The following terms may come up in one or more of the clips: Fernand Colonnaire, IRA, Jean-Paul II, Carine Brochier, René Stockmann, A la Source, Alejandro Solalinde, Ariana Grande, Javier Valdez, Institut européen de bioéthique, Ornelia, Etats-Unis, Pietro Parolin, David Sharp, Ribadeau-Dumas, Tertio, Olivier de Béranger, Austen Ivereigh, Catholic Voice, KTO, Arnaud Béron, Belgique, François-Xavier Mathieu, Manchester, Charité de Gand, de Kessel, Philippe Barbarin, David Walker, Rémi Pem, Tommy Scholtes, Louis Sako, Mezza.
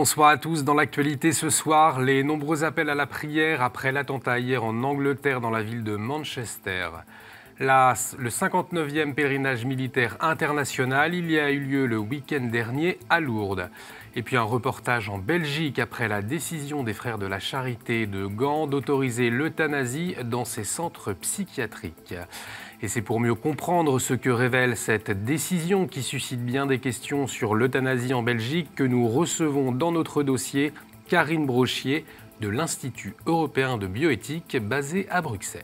Bonsoir à tous. Dans l'actualité ce soir, les nombreux appels à la prière après l'attentat hier en Angleterre dans la ville de Manchester. Le 59e pèlerinage militaire international, il y a eu lieu le week-end dernier à Lourdes. Et puis un reportage en Belgique après la décision des frères de la Charité de Gand d'autoriser l'euthanasie dans ses centres psychiatriques. Et c'est pour mieux comprendre ce que révèle cette décision qui suscite bien des questions sur l'euthanasie en Belgique que nous recevons dans notre dossier Carine Brochier de l'Institut européen de bioéthique basé à Bruxelles.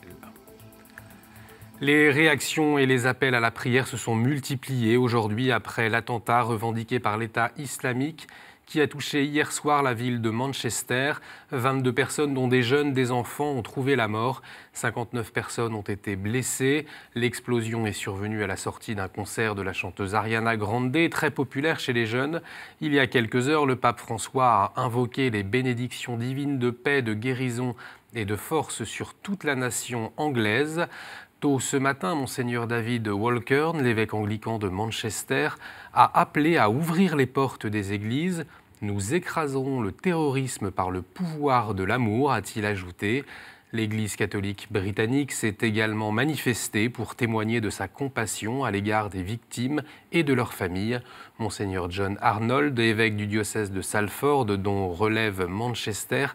Les réactions et les appels à la prière se sont multipliés aujourd'hui après l'attentat revendiqué par l'État islamique qui a touché hier soir la ville de Manchester. 22 personnes, dont des jeunes, des enfants, ont trouvé la mort. 59 personnes ont été blessées. L'explosion est survenue à la sortie d'un concert de la chanteuse Ariana Grande, très populaire chez les jeunes. Il y a quelques heures, le pape François a invoqué les bénédictions divines de paix, de guérison et de force sur toute la nation anglaise. Tôt ce matin, Monseigneur David Walker, l'évêque anglican de Manchester, a appelé à ouvrir les portes des églises. « Nous écraserons le terrorisme par le pouvoir de l'amour », a-t-il ajouté. L'Église catholique britannique s'est également manifestée pour témoigner de sa compassion à l'égard des victimes et de leurs familles. Monseigneur John Arnold, évêque du diocèse de Salford, dont relève Manchester,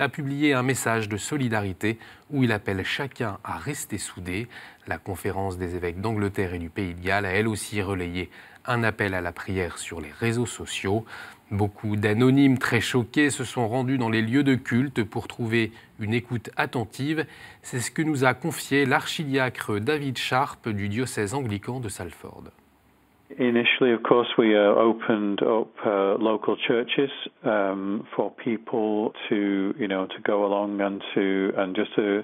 a publié un message de solidarité où il appelle chacun à rester soudé. La conférence des évêques d'Angleterre et du Pays de Galles a elle aussi relayé un appel à la prière sur les réseaux sociaux. Beaucoup d'anonymes très choqués se sont rendus dans les lieux de culte pour trouver une écoute attentive. C'est ce que nous a confié l'archidiacre David Sharp du diocèse anglican de Salford. Initially, of course, we opened up local churches for people to, to go along and just to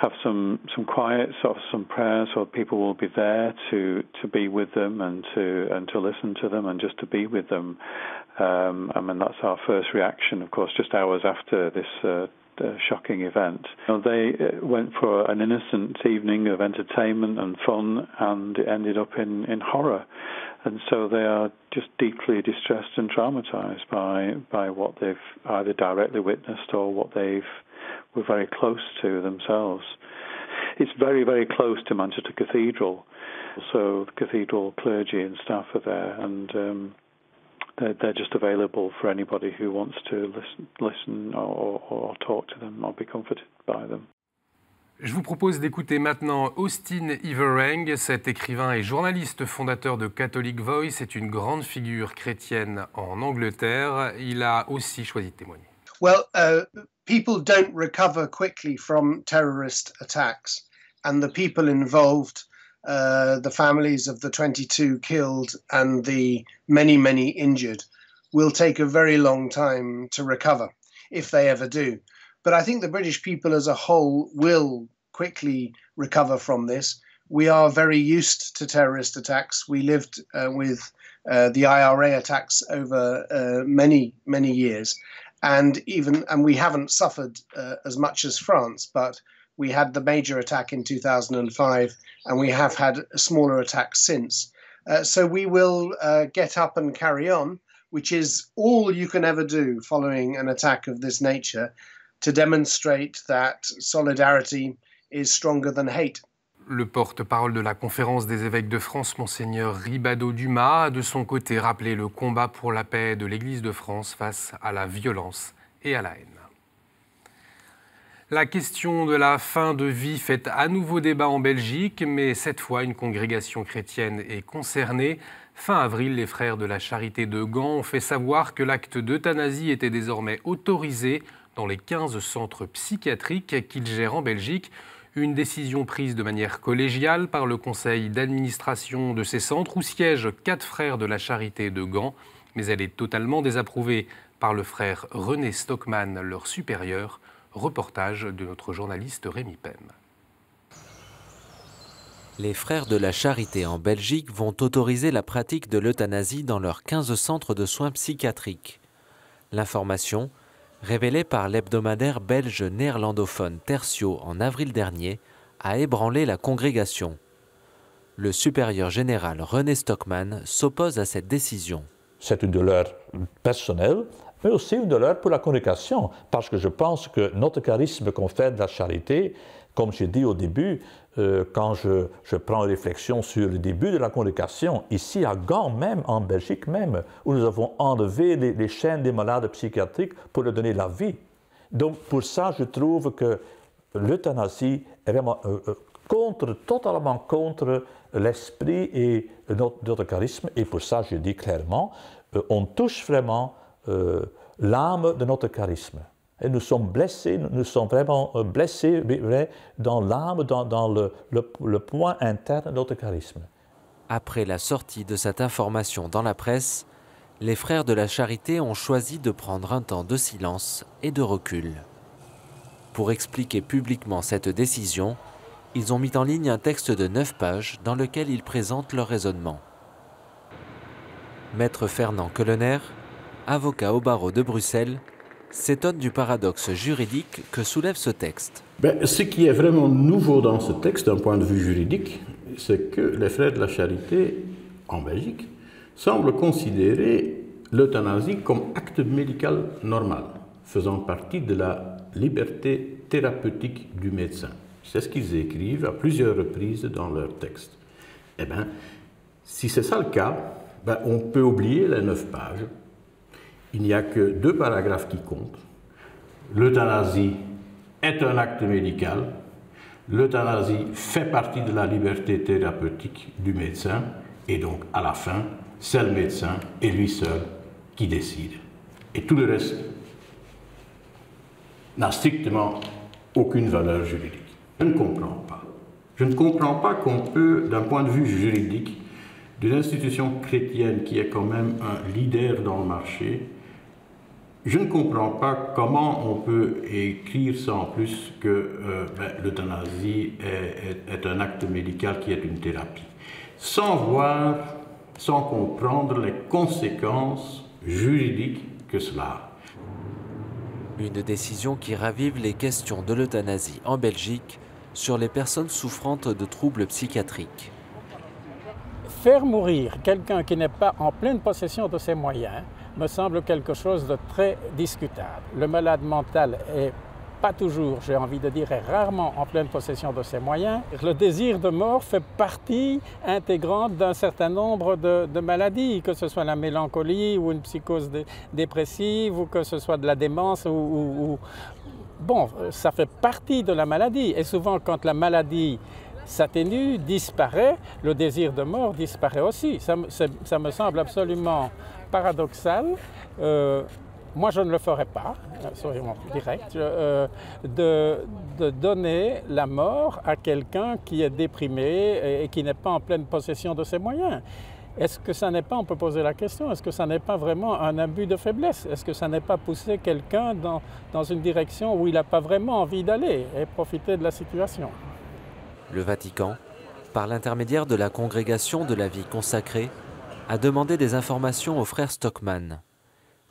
have some quiet, some prayer, so people will be there to be with them and to listen to them and just to be with them. I mean, that's our first reaction, of course, just hours after this shocking event. They went for an innocent evening of entertainment and fun, and it ended up in horror. And so they are just deeply distressed and traumatized by what they've either directly witnessed or what they've were very close to themselves. It's very, very close to Manchester Cathedral, so the cathedral clergy and staff are there, and they're just available for anybody who wants to listen or talk to them or be comforted by them. Je vous propose d'écouter maintenant Austen Ivereigh. Cet écrivain et journaliste fondateur de Catholic Voice est une grande figure chrétienne en Angleterre. Il a aussi choisi de témoigner. Well, people don't recover quickly from terrorist attacks, and the people involved, the families of the 22 killed and the many, many injured, will take a very long time to recover, if they ever do. But I think the British people as a whole will quickly recover from this. We are very used to terrorist attacks. We lived with the IRA attacks over many, many years. And we haven't suffered as much as France, but we had the major attack in 2005, and we have had smaller attacks since. So we will get up and carry on, which is all you can ever do following an attack of this nature, to demonstrate that solidarity is stronger than hate. Le porte-parole de la Conférence des évêques de France, Monseigneur Ribadeau-Dumas, a de son côté rappelé le combat pour la paix de l'Église de France face à la violence et à la haine. La question de la fin de vie fait à nouveau débat en Belgique, mais cette fois une congrégation chrétienne est concernée. Fin avril, les frères de la Charité de Gand ont fait savoir que l'acte d'euthanasie était désormais autorisé dans les 15 centres psychiatriques qu'ils gèrent en Belgique. Une décision prise de manière collégiale par le conseil d'administration de ces centres où siègent 4 frères de la Charité de Gand, mais elle est totalement désapprouvée par le frère René Stockmann, leur supérieur. Reportage de notre journaliste Rémi Pem. Les frères de la Charité en Belgique vont autoriser la pratique de l'euthanasie dans leurs 15 centres de soins psychiatriques. L'information révélé par l'hebdomadaire belge néerlandophone Tertio en avril dernier, a ébranlé la congrégation. Le supérieur général René Stockmann s'oppose à cette décision. Cette douleur personnelle mais aussi une douleur pour la congrégation, parce que je pense que notre charisme qu'on fait de la charité, comme j'ai dit au début, quand je prends une réflexion sur le début de la congrégation, ici à Gand même, en Belgique même, où nous avons enlevé les chaînes des malades psychiatriques pour leur donner la vie. Donc pour ça, je trouve que l'euthanasie est vraiment totalement contre l'esprit et notre charisme. Et pour ça, je dis clairement, on touche vraiment l'âme de notre charisme. Et nous sommes blessés, nous sommes vraiment blessés dans l'âme, dans le point interne de notre charisme. Après la sortie de cette information dans la presse, les frères de la Charité ont choisi de prendre un temps de silence et de recul. Pour expliquer publiquement cette décision, ils ont mis en ligne un texte de 9 pages dans lequel ils présentent leur raisonnement. Maître Fernand Colonnaire, avocat au barreau de Bruxelles, s'étonne du paradoxe juridique que soulève ce texte. Bien, ce qui est vraiment nouveau dans ce texte d'un point de vue juridique, c'est que les frères de la Charité, en Belgique, semblent considérer l'euthanasie comme acte médical normal, faisant partie de la liberté thérapeutique du médecin. C'est ce qu'ils écrivent à plusieurs reprises dans leur texte. Eh bien, si c'est ça le cas, ben on peut oublier les 9 pages. Il n'y a que 2 paragraphes qui comptent. L'euthanasie est un acte médical. L'euthanasie fait partie de la liberté thérapeutique du médecin. Et donc, à la fin, c'est le médecin et lui seul qui décide. Et tout le reste n'a strictement aucune valeur juridique. Je ne comprends pas. Je ne comprends pas qu'on peut, d'un point de vue juridique, d'une institution chrétienne qui est quand même un leader dans le marché, je ne comprends pas comment on peut écrire sans plus que l'euthanasie est un acte médical qui est une thérapie, sans voir, sans comprendre les conséquences juridiques que cela a. Une décision qui ravive les questions de l'euthanasie en Belgique sur les personnes souffrantes de troubles psychiatriques. Faire mourir quelqu'un qui n'est pas en pleine possession de ses moyens me semble quelque chose de très discutable. Le malade mental est pas toujours, j'ai envie de dire, est rarement en pleine possession de ses moyens. Le désir de mort fait partie intégrante d'un certain nombre de maladies, que ce soit la mélancolie ou une psychose dépressive ou que ce soit de la démence ou... Bon, ça fait partie de la maladie et souvent quand la maladie s'atténue, disparaît, le désir de mort disparaît aussi. Ça me semble absolument paradoxal. Moi, je ne le ferais pas, soyons directs, de donner la mort à quelqu'un qui est déprimé et qui n'est pas en pleine possession de ses moyens. Est-ce que ça n'est pas, on peut poser la question, est-ce que ça n'est pas vraiment un abus de faiblesse? Est-ce que ça n'est pas pousser quelqu'un dans une direction où il n'a pas vraiment envie d'aller et profiter de la situation? Le Vatican, par l'intermédiaire de la Congrégation de la vie consacrée, a demandé des informations aux frères Stockmann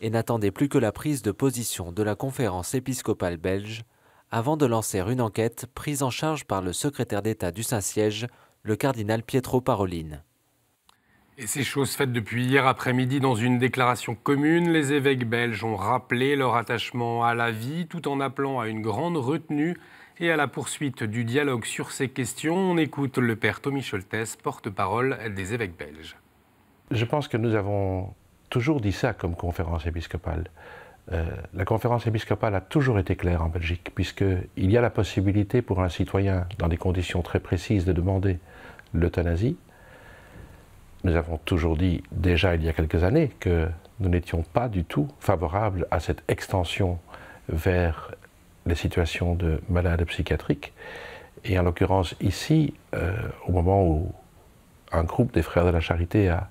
et n'attendait plus que la prise de position de la conférence épiscopale belge avant de lancer une enquête prise en charge par le secrétaire d'État du Saint-Siège, le cardinal Pietro Parolin. Et ces choses faites depuis hier après-midi dans une déclaration commune, les évêques belges ont rappelé leur attachement à la vie tout en appelant à une grande retenue et à la poursuite du dialogue sur ces questions. On écoute le père Tommy Scholtes, porte-parole des évêques belges. Je pense que nous avons toujours dit ça comme conférence épiscopale. La conférence épiscopale a toujours été claire en Belgique, puisqu'il y a la possibilité pour un citoyen, dans des conditions très précises, de demander l'euthanasie. Nous avons toujours dit, déjà il y a quelques années, que nous n'étions pas du tout favorables à cette extension vers les situations de malades psychiatriques. Et en l'occurrence ici, au moment où un groupe des Frères de la Charité a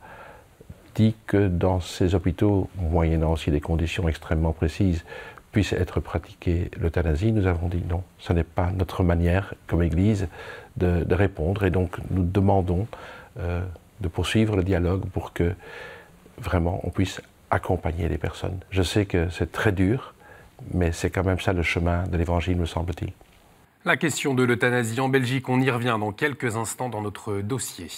dit que dans ces hôpitaux, moyennant aussi des conditions extrêmement précises, puisse être pratiquée l'euthanasie, nous avons dit non, ce n'est pas notre manière comme Église de répondre. Et donc nous demandons de poursuivre le dialogue pour que vraiment on puisse accompagner les personnes. Je sais que c'est très dur, mais c'est quand même ça le chemin de l'Évangile, me semble-t-il. La question de l'euthanasie en Belgique, on y revient dans quelques instants dans notre dossier.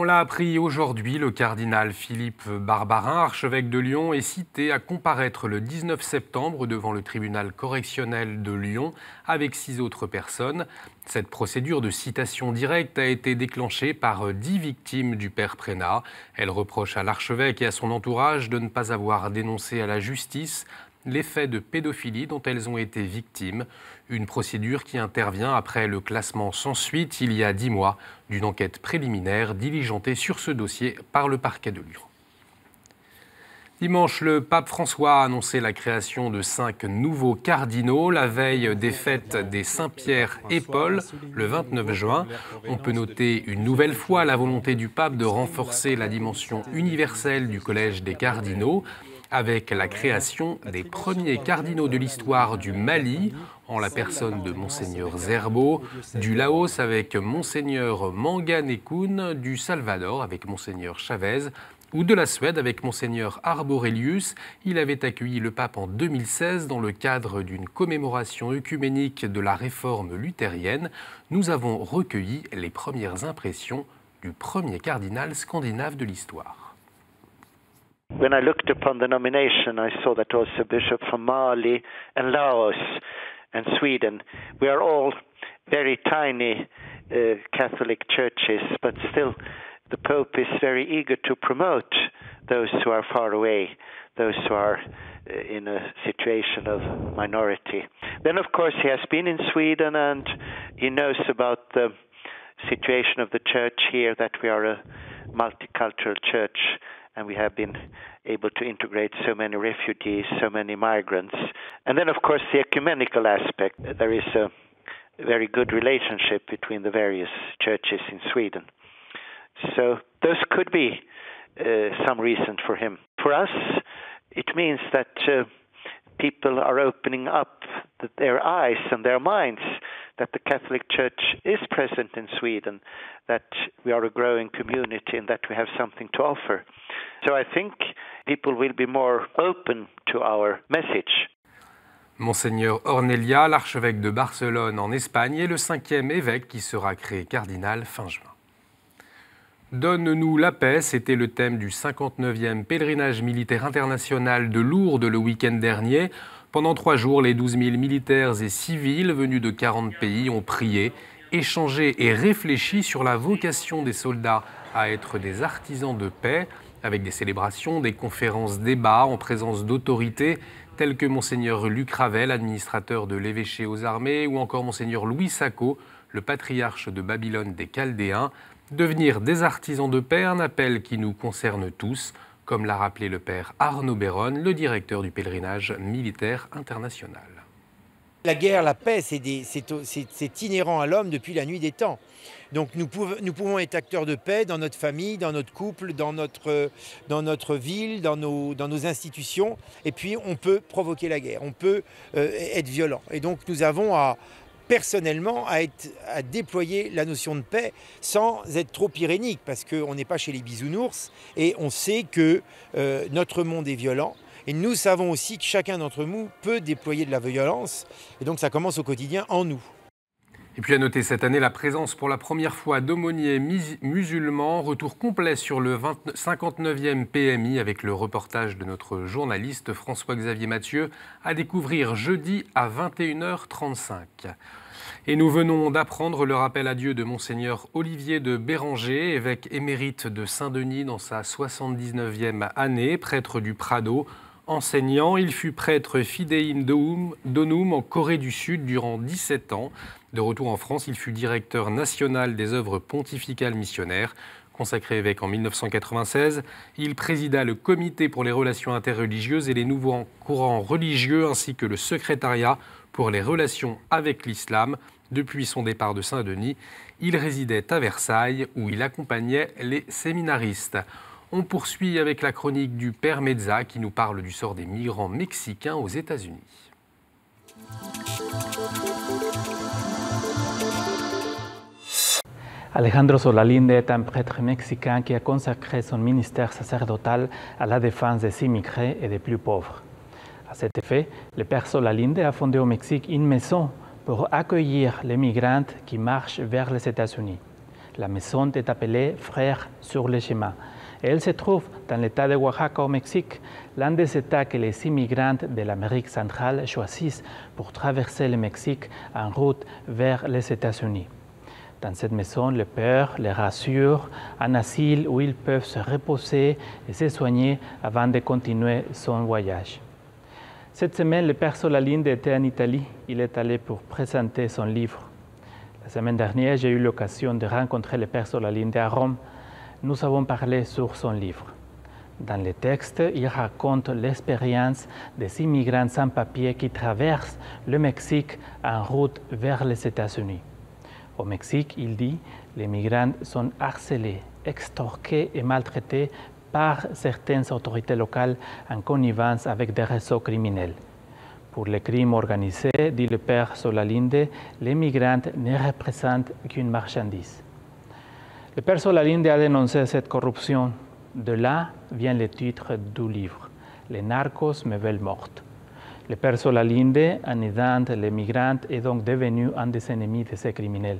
On l'a appris aujourd'hui, le cardinal Philippe Barbarin, archevêque de Lyon, est cité à comparaître le 19 septembre devant le tribunal correctionnel de Lyon avec 6 autres personnes. Cette procédure de citation directe a été déclenchée par 10 victimes du père Préna. Elle reproche à l'archevêque et à son entourage de ne pas avoir dénoncé à la justice les faits de pédophilie dont elles ont été victimes. Une procédure qui intervient après le classement sans suite, il y a 10 mois, d'une enquête préliminaire diligentée sur ce dossier par le parquet de Lyon. Dimanche, le pape François a annoncé la création de 5 nouveaux cardinaux. La veille des fêtes des Saint-Pierre et Paul, le 29 juin, on peut noter une nouvelle fois la volonté du pape de renforcer la dimension universelle du collège des cardinaux, avec la création des premiers cardinaux de l'histoire du Mali, en la personne de Monseigneur Zerbo, du Laos avec Monseigneur Manganekun, du Salvador avec Monseigneur Chavez, ou de la Suède avec Monseigneur Arborelius. Il avait accueilli le pape en 2016 dans le cadre d'une commémoration œcuménique de la réforme luthérienne. Nous avons recueilli les premières impressions du premier cardinal scandinave de l'histoire. When I looked upon the nomination, I saw that also Bishop from Mali and Laos and Sweden. We are all very tiny Catholic churches, but still the Pope is very eager to promote those who are far away, those who are in a situation of minority. Then, of course, he has been in Sweden and he knows about the situation of the church here, that we are a multicultural church. And we have been able to integrate so many refugees, so many migrants. And then, of course, the ecumenical aspect. There is a very good relationship between the various churches in Sweden. So those could be some reason for him. For us, it means that people are opening up their eyes and their minds that the Catholic Church is present in Sweden, that we are a growing community and that we have something to offer. So I think people will be more open to our message. Monseigneur Ornelia, l'archevêque de Barcelone en Espagne, est le 5e évêque qui sera créé cardinal fin juin. Donne-nous la paix, c'était le thème du 59e Pèlerinage Militaire International de Lourdes le week-end dernier. Pendant 3 jours, les 12 000 militaires et civils venus de 40 pays ont prié, échangé et réfléchi sur la vocation des soldats à être des artisans de paix, avec des célébrations, des conférences, débats en présence d'autorités telles que Monseigneur Luc Ravel, administrateur de l'évêché aux armées, ou encore Monseigneur Louis Sako, le patriarche de Babylone des Chaldéens. Devenir des artisans de paix, un appel qui nous concerne tous, comme l'a rappelé le père Arnaud Béron, le directeur du Pèlerinage Militaire International. La guerre, la paix, c'est inhérent à l'homme depuis la nuit des temps. Donc nous pouvons être acteurs de paix dans notre famille, dans notre couple, dans notre ville, dans nos institutions. Et puis on peut provoquer la guerre, on peut être violent. Et donc nous avons personnellement, à déployer la notion de paix sans être trop irénique, parce qu'on n'est pas chez les bisounours et on sait que notre monde est violent. Et nous savons aussi que chacun d'entre nous peut déployer de la violence, et donc ça commence au quotidien en nous. Et puis à noter cette année la présence pour la première fois d'aumôniers musulmans. Retour complet sur le 59e PMI avec le reportage de notre journaliste François-Xavier Mathieu, à découvrir jeudi à 21h35. Et nous venons d'apprendre le rappel à Dieu de Monseigneur Olivier de Béranger, évêque émérite de Saint-Denis dans sa 79e année, prêtre du Prado. Enseignant, il fut prêtre fidei donum en Corée du Sud durant 17 ans. De retour en France, il fut directeur national des œuvres pontificales missionnaires. Consacré évêque en 1996, il présida le comité pour les relations interreligieuses et les nouveaux courants religieux, ainsi que le secrétariat pour les relations avec l'islam. Depuis son départ de Saint-Denis, il résidait à Versailles où il accompagnait les séminaristes. On poursuit avec la chronique du père Mezza qui nous parle du sort des migrants mexicains aux États-Unis. Alejandro Solalinde est un prêtre mexicain qui a consacré son ministère sacerdotal à la défense des immigrés et des plus pauvres. À cet effet, le père Solalinde a fondé au Mexique une maison pour accueillir les migrantes qui marchent vers les États-Unis. La maison est appelée Frères sur le chemin. Et elle se trouve dans l'État de Oaxaca au Mexique, l'un des États que les immigrants de l'Amérique centrale choisissent pour traverser le Mexique en route vers les États-Unis. Dans cette maison, le père les rassure, un asile où ils peuvent se reposer et se soigner avant de continuer son voyage. Cette semaine, le père Solalinde était en Italie. Il est allé pour présenter son livre. La semaine dernière, j'ai eu l'occasion de rencontrer le père Solalinde à Rome. Nous avons parlé sur son livre. Dans le texte, il raconte l'expérience des immigrants sans papier qui traversent le Mexique en route vers les États-Unis. Au Mexique, il dit, les migrants sont harcelés, extorqués et maltraités par certaines autorités locales en connivence avec des réseaux criminels. Pour les crimes organisés, dit le père Solalinde, les migrants ne représentent qu'une marchandise. Le père Solalinde a dénoncé cette corruption. De là vient le titre du livre, « Les narcos me veulent morte ». Le père Solalinde, en aidant les migrants, est donc devenu un des ennemis de ces criminels.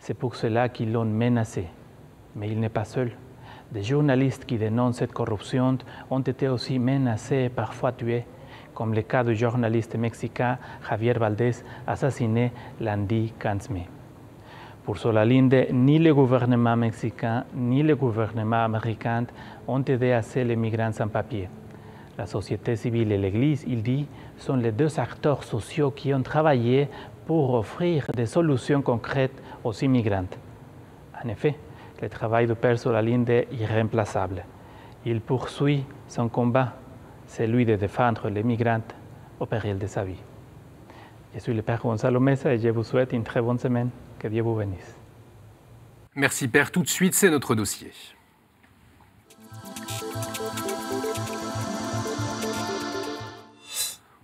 C'est pour cela qu'ils l'ont menacé. Mais il n'est pas seul. Des journalistes qui dénoncent cette corruption ont été aussi menacés et parfois tués, comme le cas du journaliste mexicain Javier Valdez, assassiné lundi 15 mai. Pour Solalinde, ni le gouvernement mexicain ni le gouvernement américain ont aidé assez les migrants sans papier. La société civile et l'Église, il dit, sont les deux acteurs sociaux qui ont travaillé pour offrir des solutions concrètes aux immigrants. En effet, le travail du père Solalinde est irremplaçable. Il poursuit son combat, celui de défendre les migrants au péril de sa vie. Je suis le père Gonzalo Mesa et je vous souhaite une très bonne semaine. Que Dieu vous bénisse. Merci Père. Tout de suite, c'est notre dossier.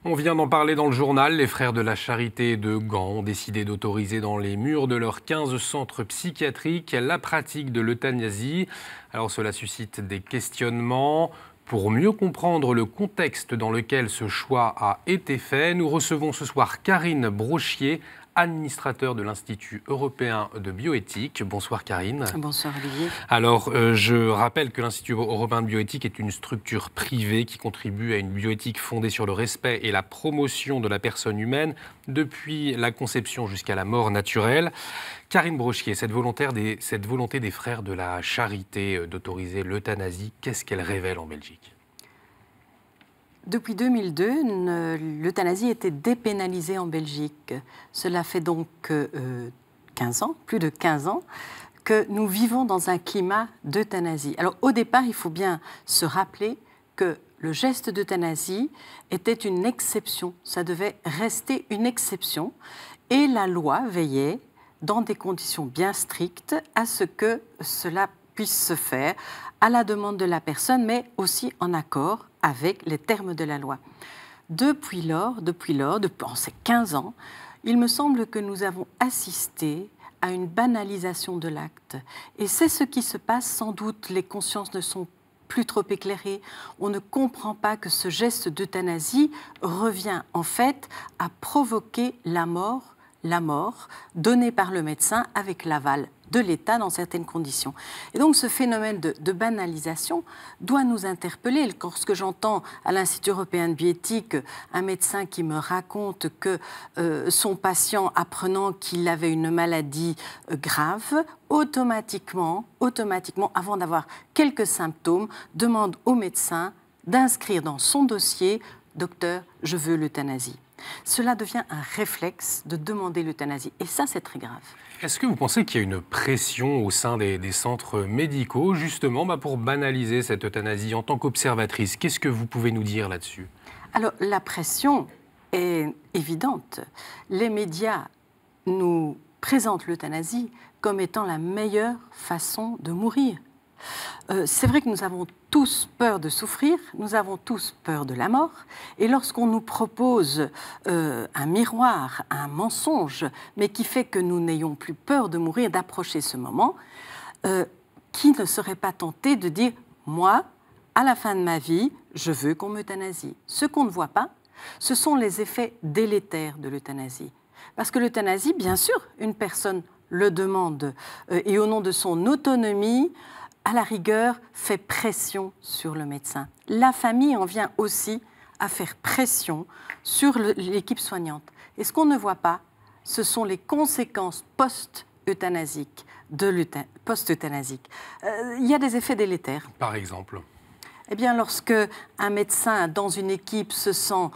On vient d'en parler dans le journal. Les frères de la Charité de Gand ont décidé d'autoriser dans les murs de leurs 15 centres psychiatriques la pratique de l'euthanasie. Alors cela suscite des questionnements. Pour mieux comprendre le contexte dans lequel ce choix a été fait, nous recevons ce soir Carine Brochier, administrateur de l'Institut européen de bioéthique. Bonsoir Carine. Bonsoir Olivier. Alors, je rappelle que l'Institut européen de bioéthique est une structure privée qui contribue à une bioéthique fondée sur le respect et la promotion de la personne humaine depuis la conception jusqu'à la mort naturelle. Carine Brochier, cette volonté des frères de la Charité d'autoriser l'euthanasie, qu'est-ce qu'elle révèle en Belgique ? Depuis 2002, l'euthanasie était dépénalisée en Belgique. Cela fait donc 15 ans, plus de 15 ans, que nous vivons dans un climat d'euthanasie. Alors au départ, il faut bien se rappeler que le geste d'euthanasie était une exception. Ça devait rester une exception. Et la loi veillait, dans des conditions bien strictes, à ce que cela puisse se faire à la demande de la personne, mais aussi en accord avec les termes de la loi. Depuis ces 15 ans, il me semble que nous avons assisté à une banalisation de l'acte. Et c'est ce qui se passe sans doute. Les consciences ne sont plus trop éclairées. On ne comprend pas que ce geste d'euthanasie revient en fait à provoquer la mort donnée par le médecin avec l'aval de l'État dans certaines conditions. Et donc ce phénomène de banalisation doit nous interpeller. Lorsque j'entends à l'Institut européen de bioéthique un médecin qui me raconte que son patient, apprenant qu'il avait une maladie grave, automatiquement, avant d'avoir quelques symptômes, demande au médecin d'inscrire dans son dossier « Docteur, je veux l'euthanasie ». Cela devient un réflexe de demander l'euthanasie. Et ça, c'est très grave. Est-ce que vous pensez qu'il y a une pression au sein des centres médicaux, justement, pour banaliser cette euthanasie en tant qu'observatrice? Qu'est-ce que vous pouvez nous dire là-dessus? Alors, la pression est évidente. Les médias nous présentent l'euthanasie comme étant la meilleure façon de mourir. C'est vrai que nous avons tous peur de souffrir, nous avons tous peur de la mort, et lorsqu'on nous propose un miroir, un mensonge, mais qui fait que nous n'ayons plus peur de mourir, d'approcher ce moment, qui ne serait pas tenté de dire « moi, à la fin de ma vie, je veux qu'on m'euthanasie ». Ce qu'on ne voit pas, ce sont les effets délétères de l'euthanasie. Parce que l'euthanasie, bien sûr, une personne le demande et au nom de son autonomie, à la rigueur, fait pression sur le médecin. La famille en vient aussi à faire pression sur l'équipe soignante. Et ce qu'on ne voit pas, ce sont les conséquences post-euthanasiques. Il y a des effets délétères. Par exemple? Eh bien, lorsque un médecin dans une équipe se sent...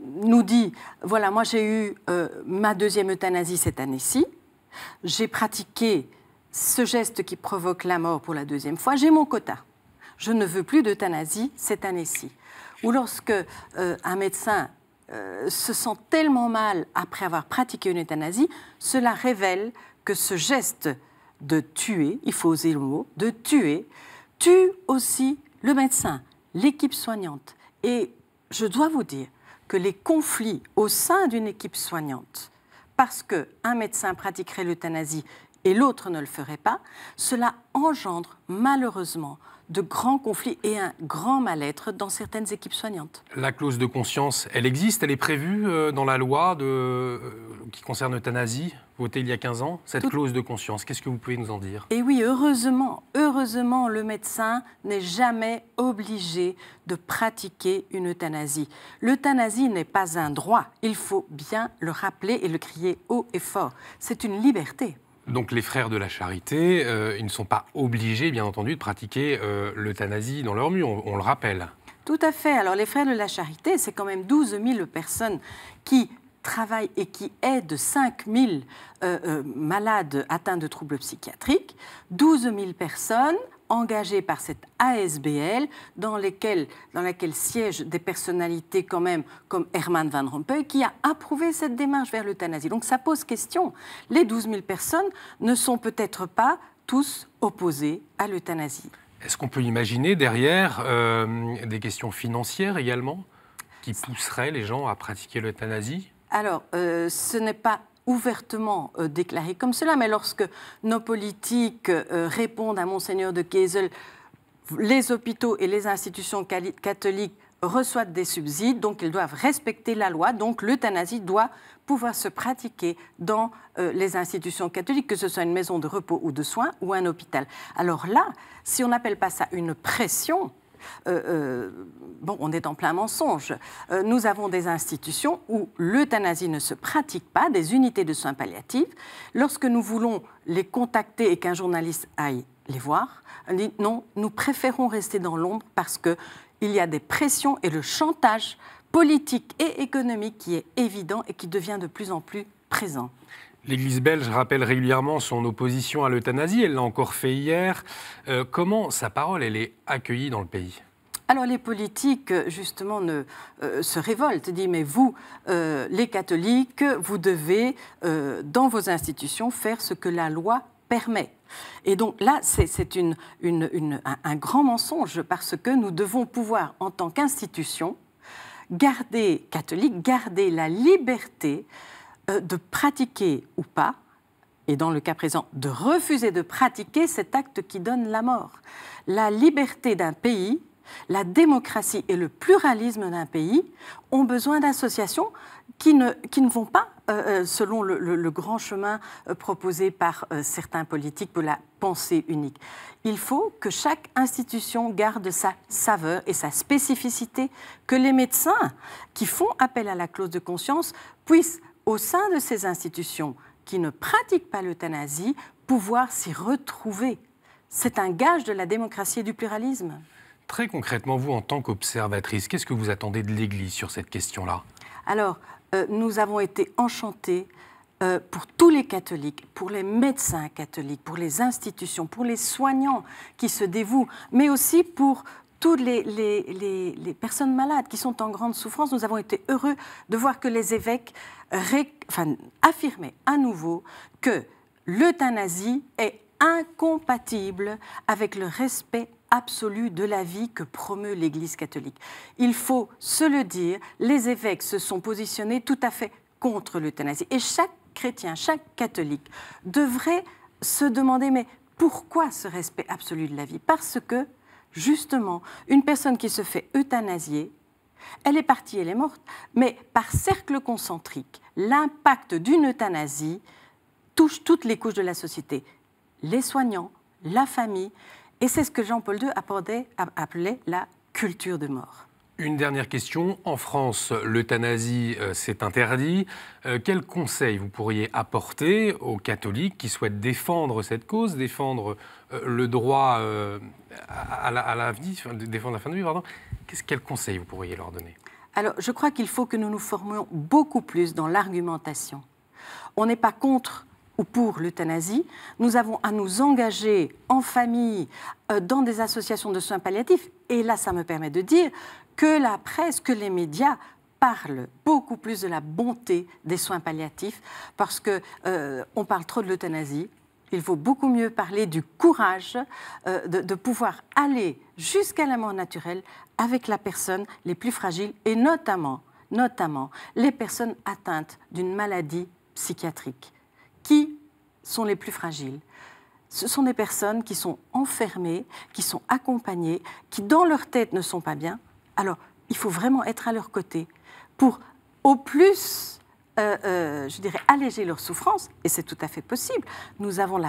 nous dit, voilà, moi j'ai eu ma deuxième euthanasie cette année-ci, j'ai pratiqué ce geste qui provoque la mort pour la deuxième fois, j'ai mon quota, je ne veux plus d'euthanasie cette année-ci. Ou lorsque un médecin se sent tellement mal après avoir pratiqué une euthanasie, cela révèle que ce geste de tuer, il faut oser le mot, de tuer, tue aussi le médecin, l'équipe soignante. Et je dois vous dire que les conflits au sein d'une équipe soignante, parce qu'un médecin pratiquerait l'euthanasie et l'autre ne le ferait pas, cela engendre malheureusement de grands conflits et un grand mal-être dans certaines équipes soignantes. La clause de conscience, elle existe, elle est prévue dans la loi qui concerne l'euthanasie, votée il y a 15 ans. Cette clause de conscience, qu'est-ce que vous pouvez nous en dire? Et oui, heureusement, le médecin n'est jamais obligé de pratiquer une euthanasie. L'euthanasie n'est pas un droit, il faut bien le rappeler et le crier haut et fort. C'est une liberté. Donc les frères de la Charité, ils ne sont pas obligés, bien entendu, de pratiquer l'euthanasie dans leur mur, on le rappelle. Tout à fait. Alors les frères de la Charité, c'est quand même 12 000 personnes qui travaillent et qui aident 5 000 malades atteints de troubles psychiatriques. 12 000 personnes engagées par cette ASBL dans laquelle siègent des personnalités quand même comme Herman Van Rompuy qui a approuvé cette démarche vers l'euthanasie. Donc ça pose question. Les 12 000 personnes ne sont peut-être pas tous opposées à l'euthanasie. Est-ce qu'on peut imaginer derrière des questions financières également qui pousseraient les gens à pratiquer l'euthanasie? Alors, ce n'est pas ouvertement déclaré comme cela, mais lorsque nos politiques répondent à Monseigneur de Kessel, les hôpitaux et les institutions catholiques reçoivent des subsides, donc ils doivent respecter la loi, donc l'euthanasie doit pouvoir se pratiquer dans les institutions catholiques, que ce soit une maison de repos ou de soins ou un hôpital. Alors là, si on n'appelle pas ça une pression, bon, on est en plein mensonge. Nous avons des institutions où l'euthanasie ne se pratique pas, des unités de soins palliatifs. Lorsque nous voulons les contacter et qu'un journaliste aille les voir, on dit non, nous préférons rester dans l'ombre parce qu'il y a des pressions et le chantage politique et économique qui est évident et qui devient de plus en plus présent. L'Église belge rappelle régulièrement son opposition à l'euthanasie, elle l'a encore fait hier. Comment sa parole, elle est accueillie dans le pays? Alors les politiques, justement, se révoltent, disent « mais vous, les catholiques, vous devez, dans vos institutions, faire ce que la loi permet ». Et donc là, c'est un grand mensonge parce que nous devons pouvoir, en tant qu'institution, garder la liberté de pratiquer ou pas, et dans le cas présent, de refuser de pratiquer cet acte qui donne la mort. La liberté d'un pays, la démocratie et le pluralisme d'un pays ont besoin d'associations qui ne vont pas selon le grand chemin proposé par certains politiques de la pensée unique. Il faut que chaque institution garde sa saveur et sa spécificité, que les médecins qui font appel à la clause de conscience puissent, au sein de ces institutions qui ne pratiquent pas l'euthanasie, pouvoir s'y retrouver. C'est un gage de la démocratie et du pluralisme. Très concrètement, vous, en tant qu'observatrice, qu'est-ce que vous attendez de l'Église sur cette question-là? Alors, nous avons été enchantés pour tous les catholiques, pour les médecins catholiques, pour les institutions, pour les soignants qui se dévouent, mais aussi pour toutes les personnes malades qui sont en grande souffrance. Nous avons été heureux de voir que les évêques affirmaient à nouveau que l'euthanasie est incompatible avec le respect absolu de la vie que promeut l'Église catholique. Il faut se le dire, les évêques se sont positionnés tout à fait contre l'euthanasie. Et chaque chrétien, chaque catholique devrait se demander, mais pourquoi ce respect absolu de la vie? Parce que justement, une personne qui se fait euthanasier, elle est partie, elle est morte, mais par cercle concentrique, l'impact d'une euthanasie touche toutes les couches de la société, les soignants, la famille, et c'est ce que Jean-Paul II appelait la culture de mort. Une dernière question. En France, l'euthanasie c'est interdit. Quels conseils vous pourriez apporter aux catholiques qui souhaitent défendre cette cause, défendre le droit à la vie, défendre la fin de vie, pardon. Quels conseils vous pourriez leur donner? Alors, je crois qu'il faut que nous nous formions beaucoup plus dans l'argumentation. On n'est pas contre ou pour l'euthanasie, nous avons à nous engager en famille, dans des associations de soins palliatifs. Et là, ça me permet de dire que la presse, que les médias parlent beaucoup plus de la bonté des soins palliatifs, parce qu'on parle trop de l'euthanasie. Il faut beaucoup mieux parler du courage de pouvoir aller jusqu'à la mort naturelle avec la personne les plus fragiles, et notamment les personnes atteintes d'une maladie psychiatrique. Qui sont les plus fragiles? Ce sont des personnes qui sont enfermées, qui sont accompagnées, qui dans leur tête ne sont pas bien. Alors, il faut vraiment être à leur côté pour au plus, je dirais, alléger leur souffrance, et c'est tout à fait possible. Nous avons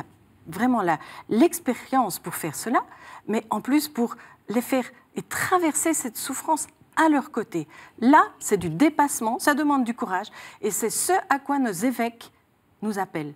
vraiment l'expérience pour faire cela, mais en plus pour les faire et traverser cette souffrance à leur côté. Là, c'est du dépassement, ça demande du courage, et c'est ce à quoi nos évêques nous appellent.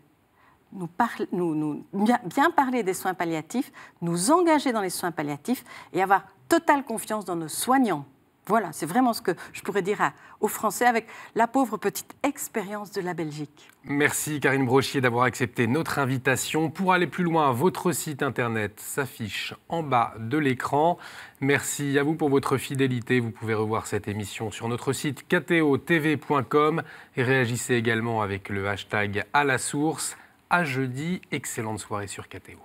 Bien parler des soins palliatifs, nous engager dans les soins palliatifs et avoir totale confiance dans nos soignants. Voilà, c'est vraiment ce que je pourrais dire aux Français avec la pauvre petite expérience de la Belgique. Merci Carine Brochier d'avoir accepté notre invitation. Pour aller plus loin, votre site internet s'affiche en bas de l'écran. Merci à vous pour votre fidélité. Vous pouvez revoir cette émission sur notre site ktotv.com et réagissez également avec le hashtag à la source. À jeudi, excellente soirée sur KTO.